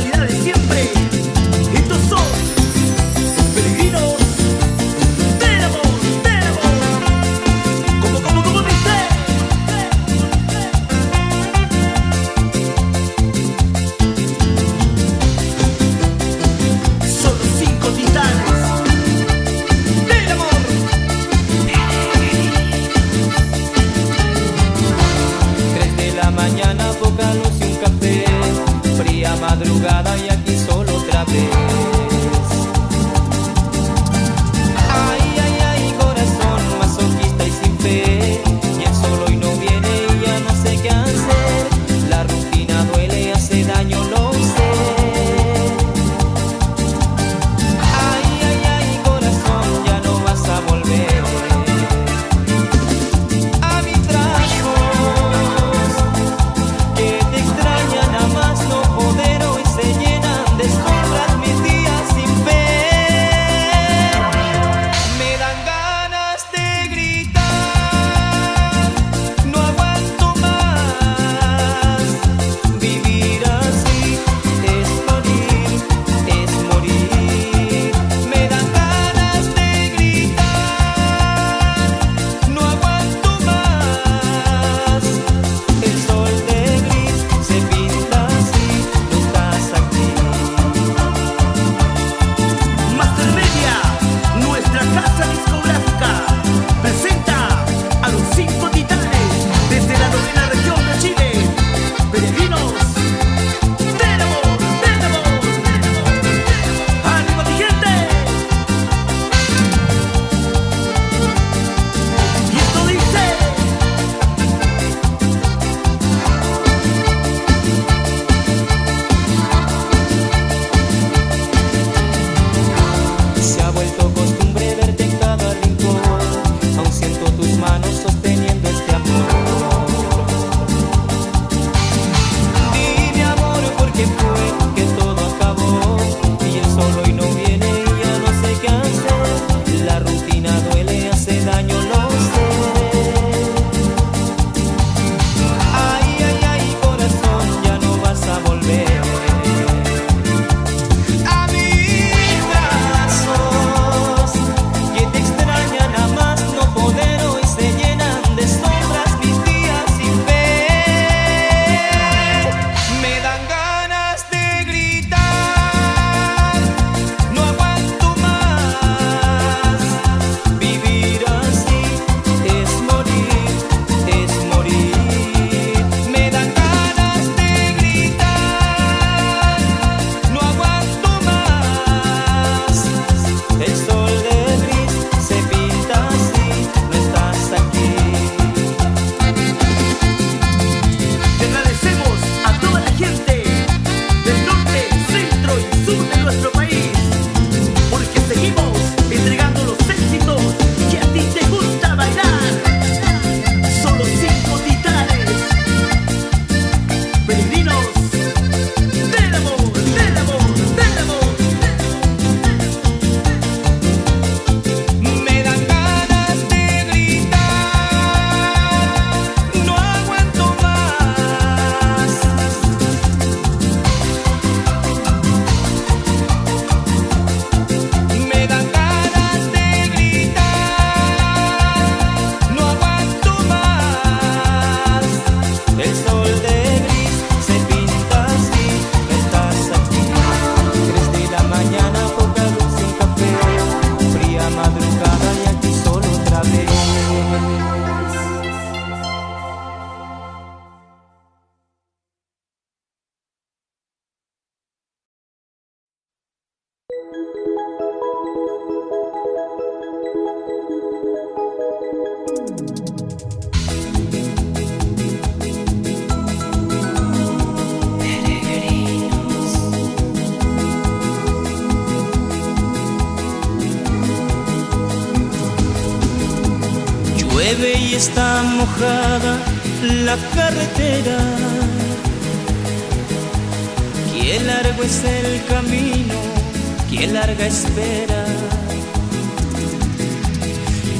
calidad de siempre. Estos son peregrinos del amor, del amor. Como dice. Son los 5 titanes del amor. Tres de la mañana, poca luz y un café. Fría madrugada y aquí solo otra vez. Ay, ay, ay, corazón masoquista y sin fe. Quien solo hoy no viene y ya no sé qué hacer. La rutina duele, hace daño, no sé. Ay, ay, ay, corazón, ya no vas a volver a mis brazos, que te extrañan a más no poder. Hoy se llenan de sombras mis días sin fe. Me dan ganas de gritar, no aguanto más. Vivir así es morir, es morir. Me dan ganas de gritar, no aguanto más. El sol de gris se pinta así, tú estás aquí. Master Media, nuestra casa discográfica, presenta a los 5 titanes desde la 9ª región de Chile. Peregrinos del amor, del amor, del amor, del amor. ¡Ánimo, mi gente! Y esto dice. Se ha vuelto costumbre verte en cada rincón. Aún siento tus manos sosteniendo este amor. Dime amor, ¿por qué fue que todo acabó? Y el sol hoy no viene y ya no sé qué hacer. La rutina duele, hace daño, no sé. Ay, ay, ay, corazón, ya no vas a volver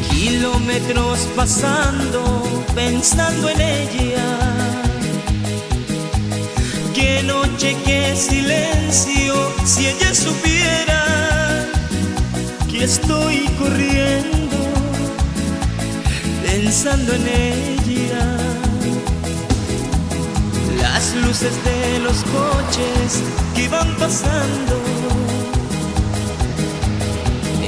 a mis brazos, que te extrañan a más no poder. Hoy se llenan de sombras mis días sin fe. Me dan ganas de gritar, no aguanto más. Vivir así es morir, es morir. Me dan ganas de gritar, no aguanto más. El sol de gris se pinta así, no estás aquí. Te agradecemos a toda la gente del norte, centro y sur de nuestro país, porque seguimos entregando los éxitos que a ti te gusta bailar. Son los 5 titanes, peregrinos del amor, del amor, del amor. Me dan ganas de gritar, no aguanto más. Me dan ganas de gritar, no aguanto más. El sol de gris se pinta así, no estás aquí. 3 de la mañana, poca luz y un café. Fría madrugada y aquí solo otra vez. Peregrinos. Llueve y está mojada la carretera. Qué largo es el camino, qué larga espera. Kilómetros pasando, pensando en ella. Qué qué noche, qué silencio. Si ella supiera que estoy corriendo pensando en ella. Las luces de los coches que van pasando,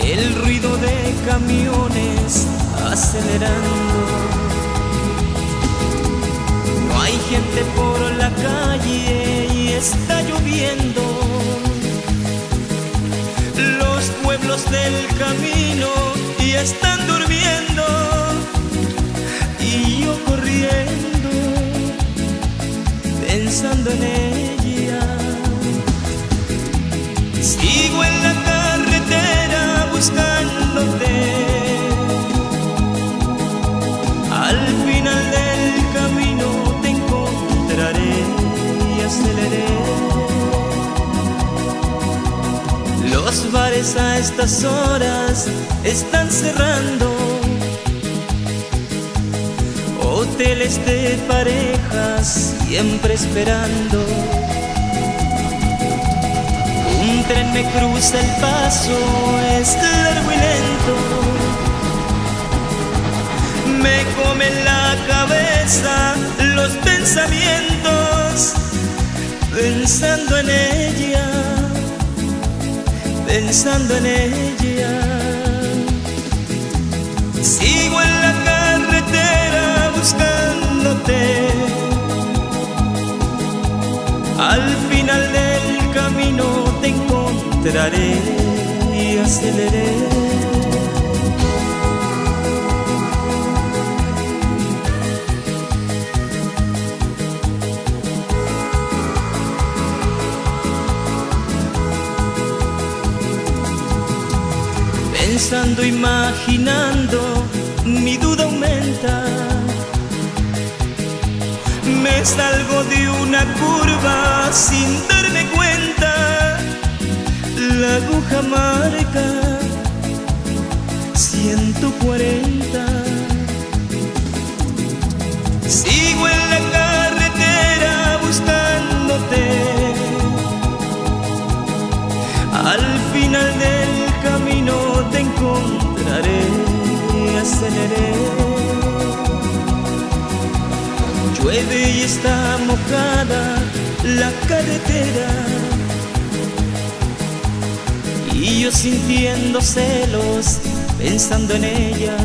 el ruido de camiones acelerando. Hay gente por la calle y está lloviendo. Los pueblos del camino y están durmiendo. Y yo corriendo, pensando en ella. Sigo en la carretera buscándote. Al final del camino y aceleré. Los bares a estas horas están cerrando. Hoteles de parejas siempre esperando. Un tren me cruza el paso, es largo y lento. Me come la cabeza los pensamientos, pensando en ella, pensando en ella. Sigo en la carretera buscándote. Al final del camino te encontraré y aceleré. Pensando, imaginando, mi duda aumenta. Me salgo de una curva sin darme cuenta. La aguja marca 140. Sigo en la carretera buscándote. Al final del camino te encontraré y aceleré. Llueve y está mojada la carretera. Y yo sintiendo celos, pensando en ella.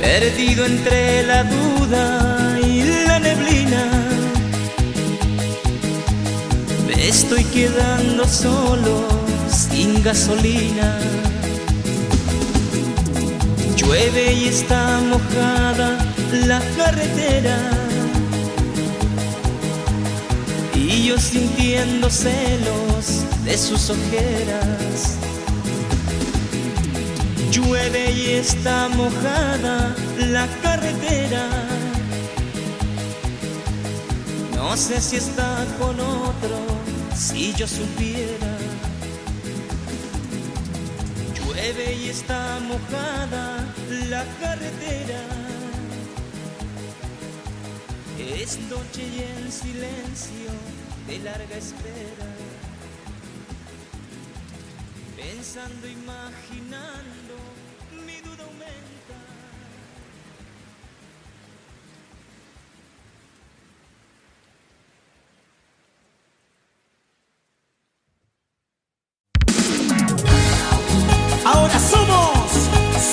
Perdido entre la duda y la neblina. Estoy quedando solo, sin gasolina. Llueve y está mojada la carretera. Y yo sintiendo celos de sus ojeras. Llueve y está mojada la carretera. No sé si está con otro. Si yo supiera, llueve y está mojada la carretera. Es noche y en silencio de larga espera. Pensando, imaginando, mi duda aumenta. Ahora somos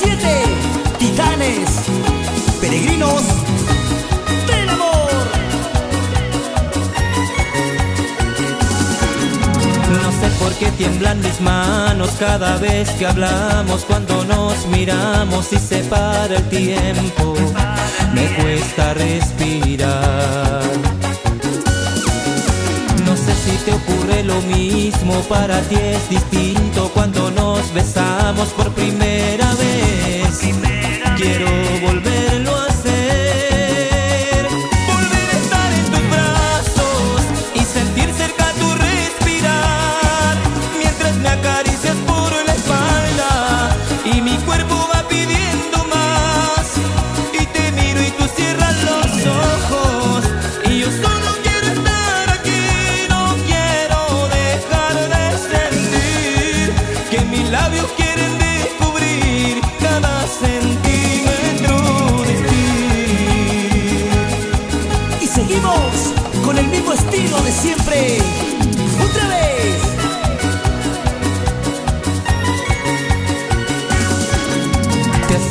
7 titanes, peregrinos del amor. No sé por qué tiemblan mis manos cada vez que hablamos. Cuando nos miramos y se para el tiempo, me cuesta respirar. No sé si te ocurre lo mismo, para ti es distinto cuando nos besamos por primera vez. Quiero volverlo a hacer, volver a estar en tus brazos y sentir cerca tu respirar, mientras me acaricias por la espalda y mi cuerpo va pidiendo más. Y te miro y tú cierras los ojos y yo solo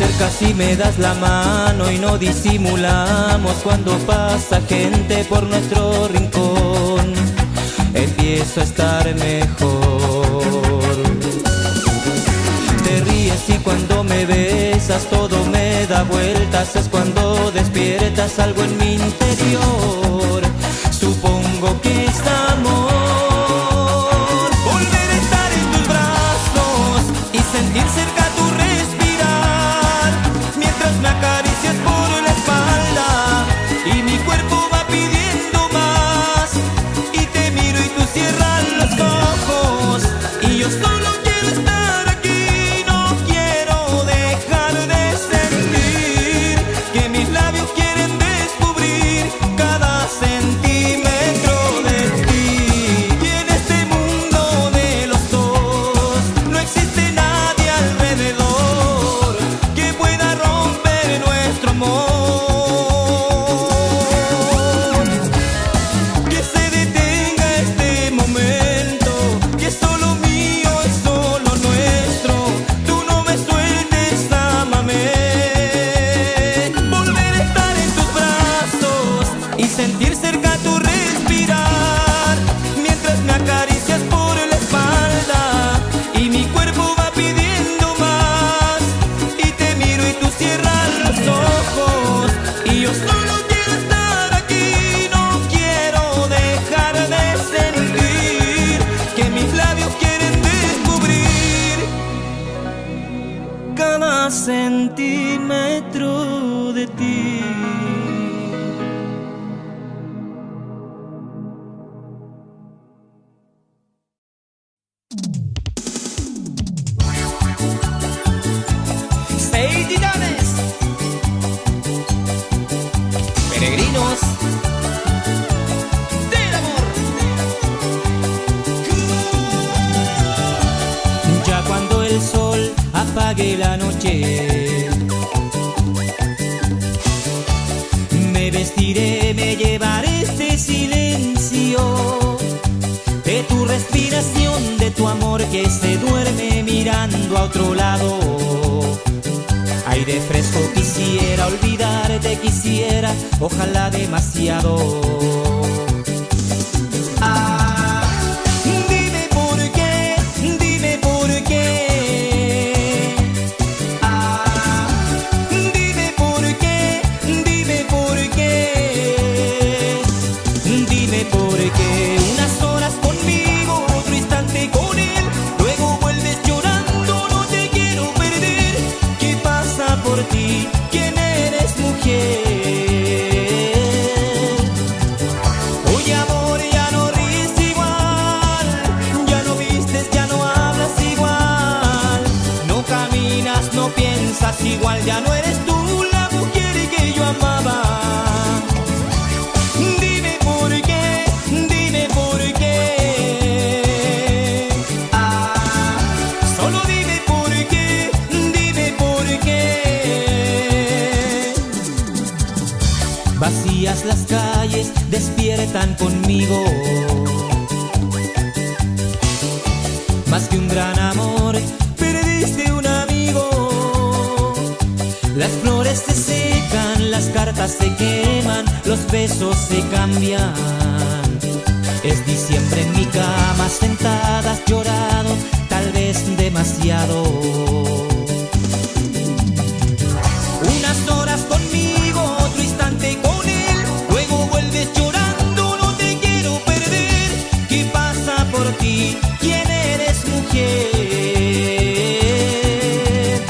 acercas y me das la mano y no disimulamos cuando pasa gente por nuestro rincón. Empiezo a estar mejor. Te ríes y cuando me besas todo me da vueltas. Es cuando despiertas algo en mi interior. Supongo que es amor. Volver a estar en tus brazos y sentir cerca tu respirar, mientras me acaricias por la espalda y mi cuerpo va pidiendo más. Y te miro y tú cierras los ojos y yo solo quiero estar aquí. No quiero dejar de sentir que mis labios quieren descubrir cada sentido. Sentir cerca tu respirar, mientras me acaricias por la espalda y mi cuerpo va pidiendo más. Y te miro y tú cierras los ojos y yo solo quiero estar aquí. No quiero dejar de sentir que mis labios quieren descubrir cada centímetro de ti. Peregrinos del amor. Ya cuando el sol apague la noche, me vestiré, me llevaré este silencio de tu respiración, de tu amor que se duerme mirando a otro lado. Aire fresco quisiera, olvidarte quisiera, ojalá demasiado. Ah, dime por qué, ah, dime por qué, unas horas conmigo, otro instante con él, luego vuelves llorando, no te quiero perder. ¿Qué pasa por ti? ¿Quién eres, mujer? Oye, amor, ya no ríes igual, ya no vistes, ya no hablas igual, no caminas, no piensas igual, ya no eres tú la mujer que yo amaba. Dime por qué, ah, solo dime por qué, dime por qué. Vacías las calles, despiertan conmigo, más que un gran amor, perdiste un amigo. Las flores se secan, las cartas se queman, los besos se cambian. Es diciembre en mi cama, sentada has llorado, tal vez demasiado. Unas horas conmigo, otro instante conmigo, llorando, no te quiero perder. ¿Qué pasa por ti? ¿Quién eres, mujer?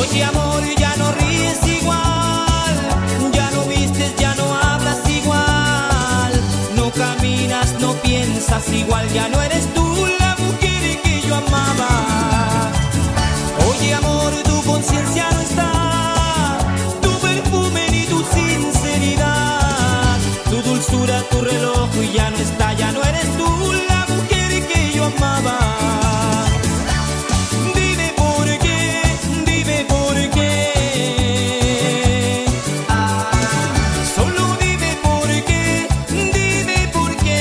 Oye, amor, ya no ríes igual, ya no vistes, ya no hablas igual, no caminas, no piensas igual, ya no eres tú la mujer que yo amaba. Oye, amor, tu conciencia no está, tu perfume ni tu sinceridad, tu dulzura, tu reloj y ya no está, ya no eres tú la mujer que yo amaba. Dime por qué, dime por qué, ah, solo dime por qué, dime por qué.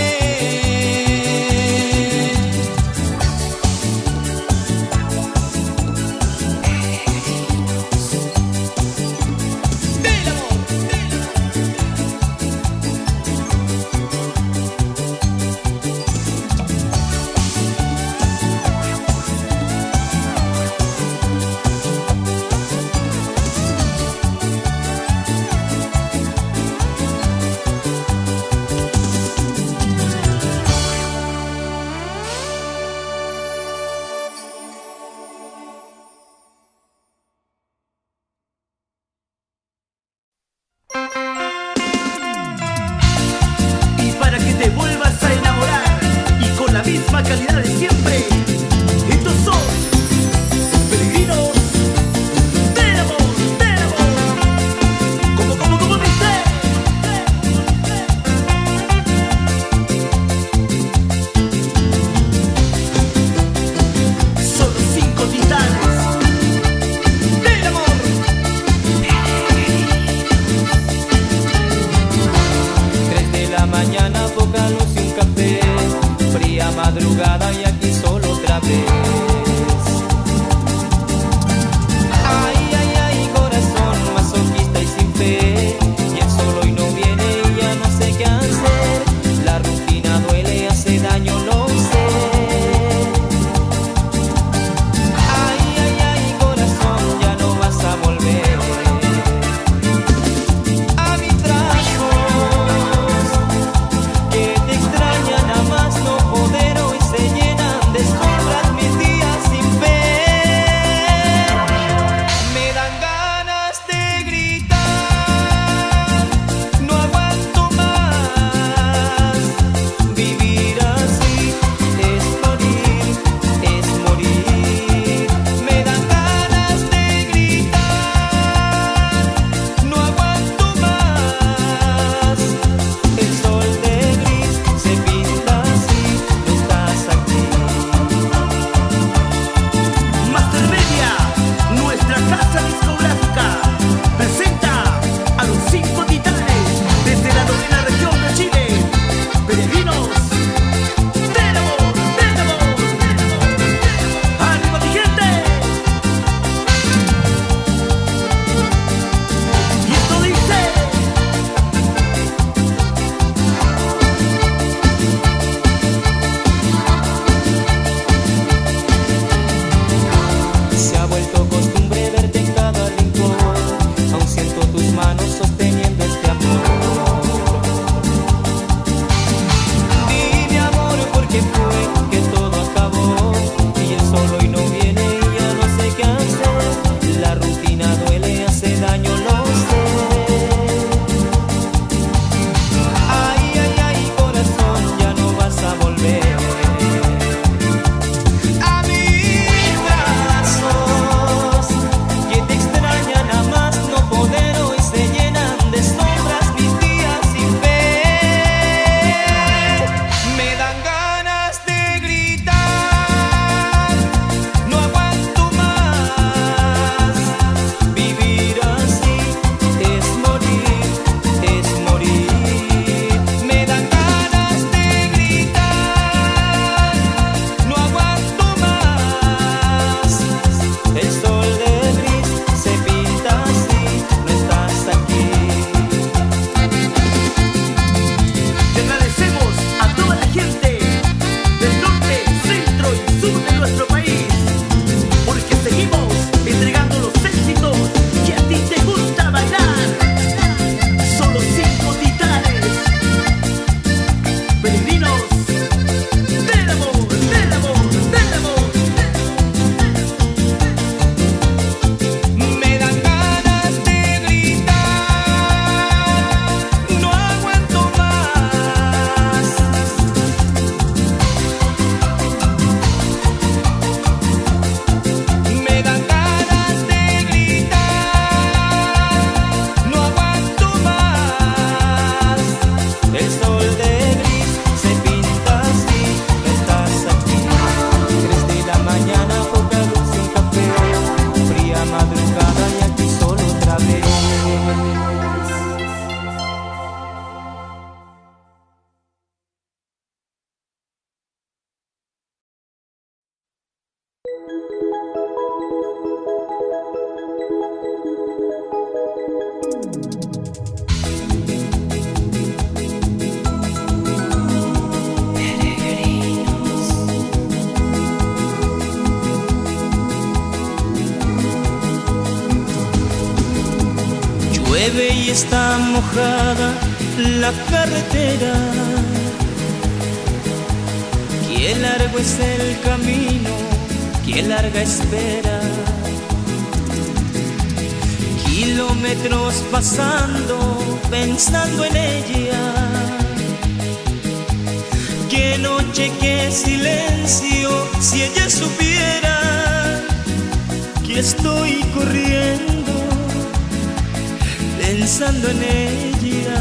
de siempre. Y tú sos peregrinos del amor, del amor. Como dice. Solo 5 titanes. Madrugada y aquí solo otra vez. Ay, ay, ay, corazón masoquista y sin fe. Y él solo y no viene y ya no sé qué hacer. La rutina duele, hace daño, lo sé. Ay, ay, ay, corazón, ya no vas a volver a mis brazos, que te extrañan a más no poder. Descubran mis días sin ver. Me dan ganas de gritar, no aguanto más. Vivir así es morir, me dan ganas de gritar, no aguanto más. El sol de gris se pinta así, no estás aquí. Casa discográfica presenta a los 5 titanes desde la novena región de Chile. Peregrinos del amor, del amor, del amor. ¡Ánimo, mi gente! Y esto dice. Se ha vuelto costumbre verte sosteniendo este amor. Dime, amor, porque fue que todo acabó y él solo y no viene y ya no sé qué hacer. La rutina duele, hace daño, lo sé. Ay, ay, ay, corazón, ya no vas a volver a mis brazos, que te extrañan a más no poder. Llueve y está mojada la carretera. Qué largo es el camino, qué larga espera. Kilómetros pasando, pensando en ella. Qué noche, qué silencio. Si ella supiera que estoy corriendo pensando en ella.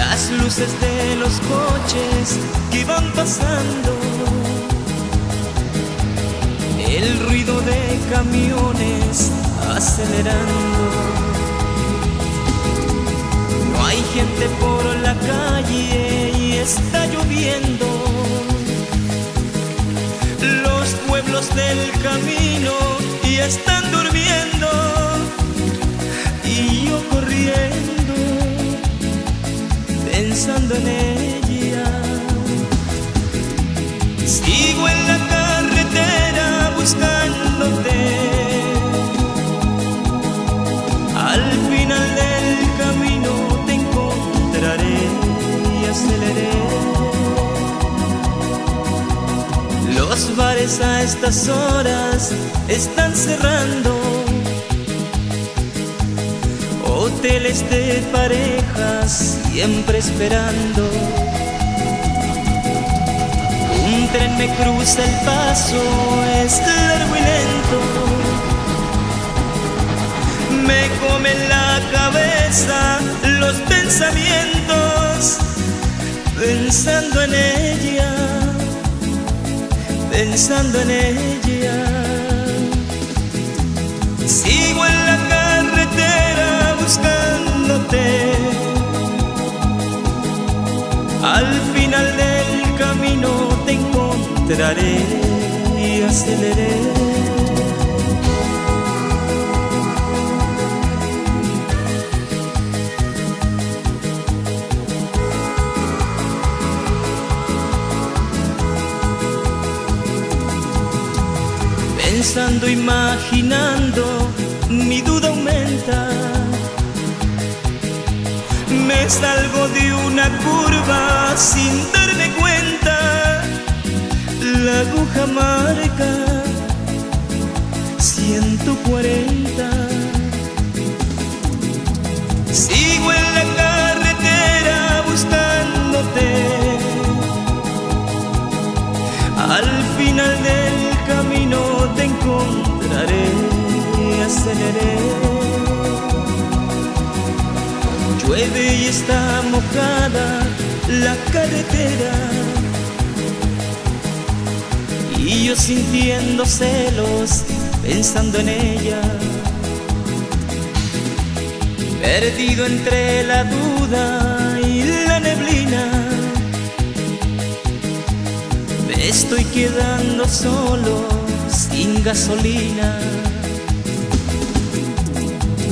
Las luces de los coches que van pasando, el ruido de camiones acelerando. Hay gente por la calle y está lloviendo. Los pueblos del camino y están durmiendo. Y yo corriendo, pensando en ella. Sigo en la carretera buscándote. Al final del camino y aceleré. Los bares a estas horas están cerrando. Hoteles de parejas siempre esperando. Un tren me cruza el paso, es largo y lento. Me come la cabeza los pensamientos, pensando en ella, pensando en ella. Sigo en la carretera buscándote. Al final del camino te encontraré y aceleré. Pensando, imaginando, mi duda aumenta. Me salgo de una curva sin darme cuenta. La aguja marca 140. Sigo en la carretera buscándote. Al final del camino te encontraré y aceleré. Llueve y está mojada la carretera. Y yo sintiendo celos, pensando en ella. Perdido entre la duda y la neblina. Estoy quedando solo, sin gasolina.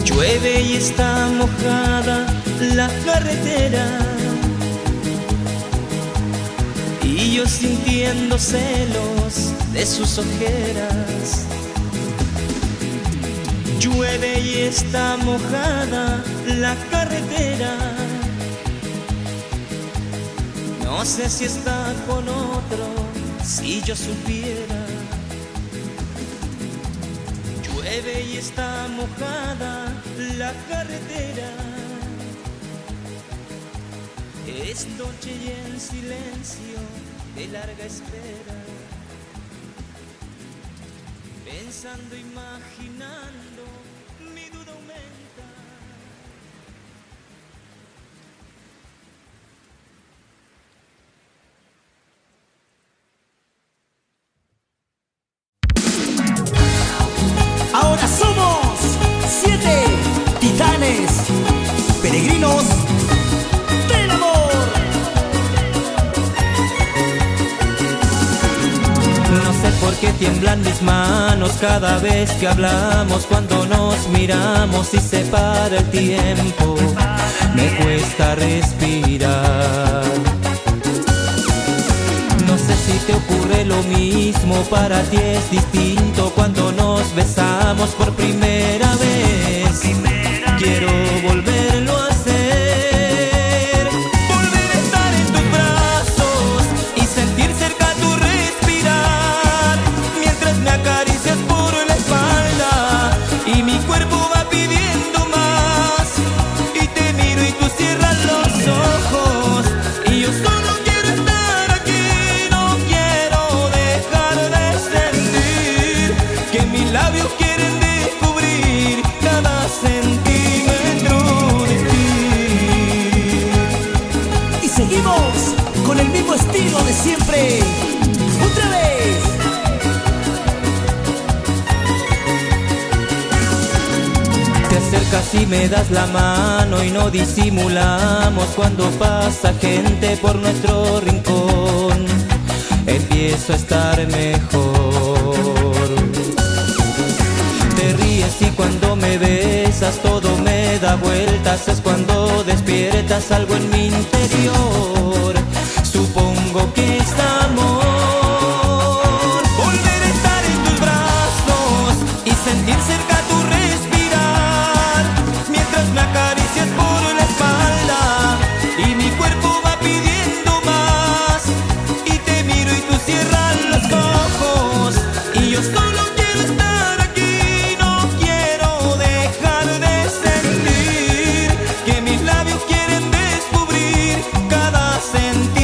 Llueve y está mojada la carretera. Y yo sintiendo celos de sus ojeras. Llueve y está mojada la carretera. No sé si está con otro. Si yo supiera, llueve y está mojada la carretera. Es noche y en silencio de larga espera. Pensando, imaginando, mi duda aumenta. Ahora somos 7 titanes, peregrinos del amor. No sé por qué tiemblan mis manos cada vez que hablamos, cuando nos miramos y se para el tiempo. Me cuesta respirar. Si te ocurre lo mismo, para ti es distinto cuando nos besamos por primera vez. Quiero volverlo a hacer, volver a estar en tus brazos y sentir cerca tu respirar, mientras me acaricias por la espalda y mi cuerpo va pidiendo más. Y te miro y tú cierras los ojos y yo Casi me das la mano y no disimulamos cuando pasa gente por nuestro rincón. Empiezo a estar mejor. Te ríes y cuando me besas todo me da vueltas. Es cuando despiertas algo en mi interior. Supongo que es amor. Volver a estar en tus brazos y sentir cerca tu respirar, mientras me acaricias por la espalda y mi cuerpo va pidiendo más. Y te miro y tú cierras los ojos y yo solo quiero estar aquí. No quiero dejar de sentir que mis labios quieren descubrir cada sentido.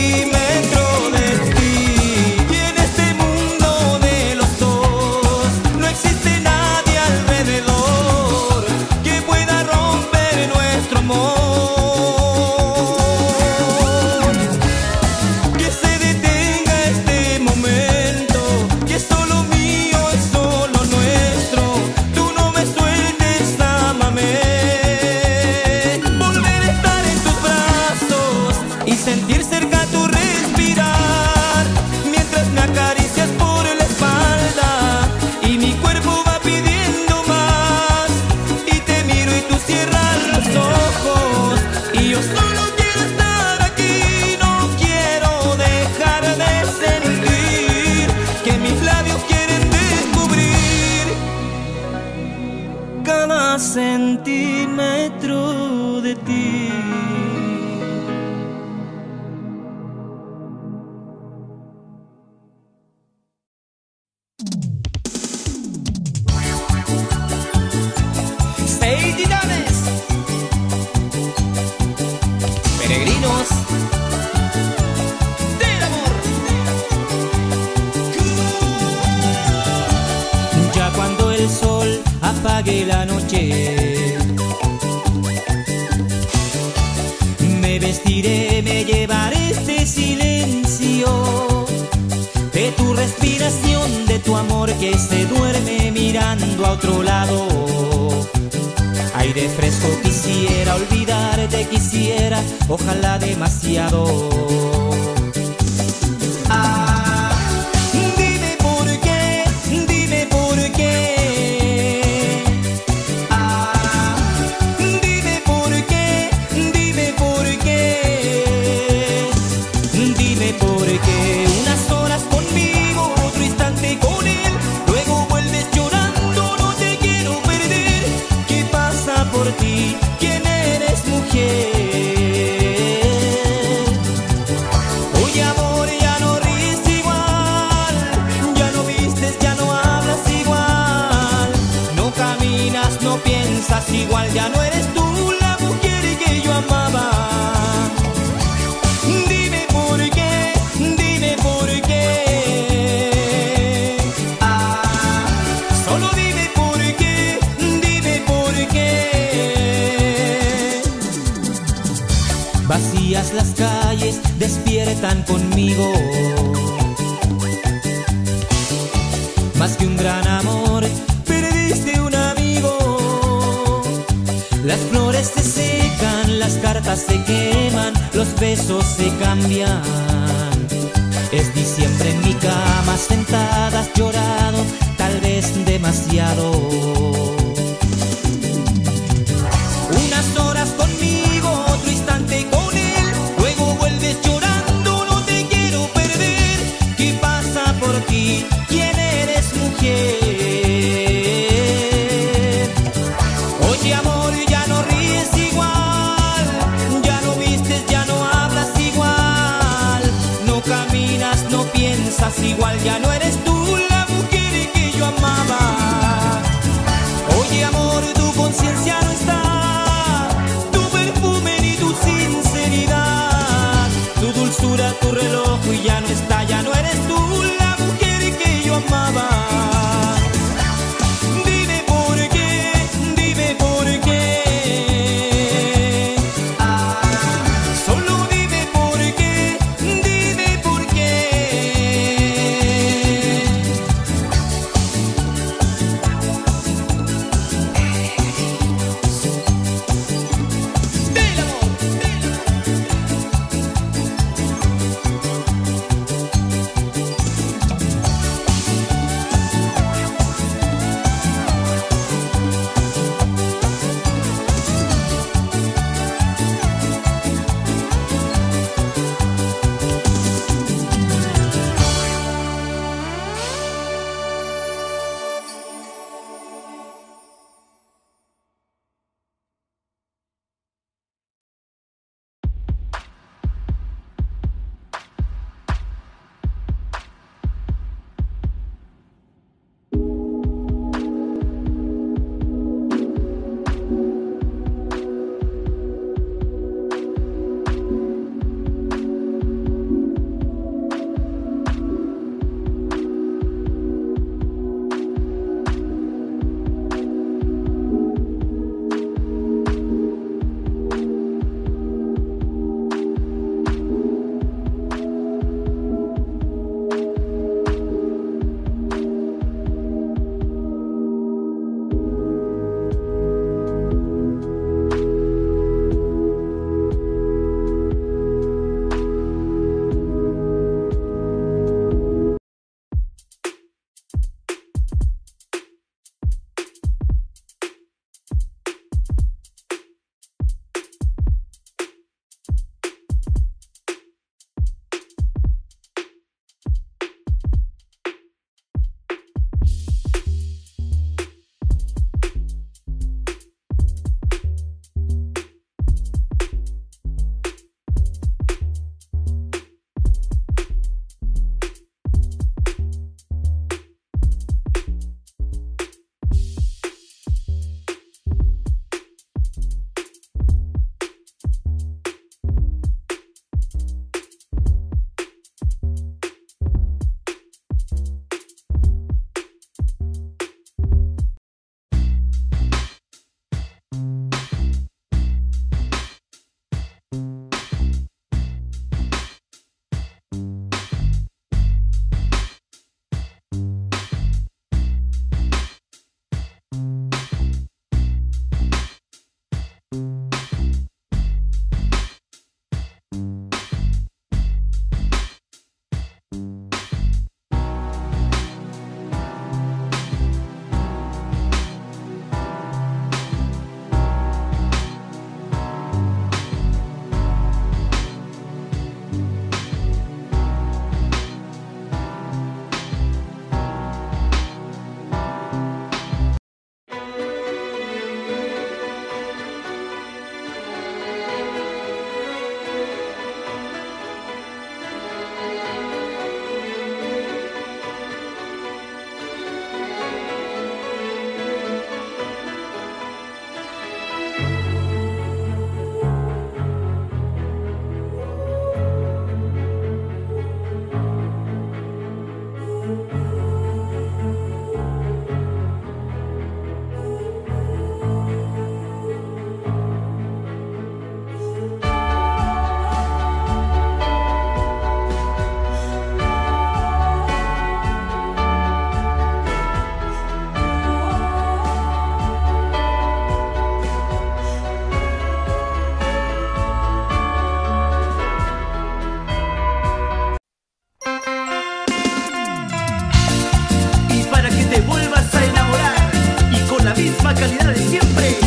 felicidad de siempre.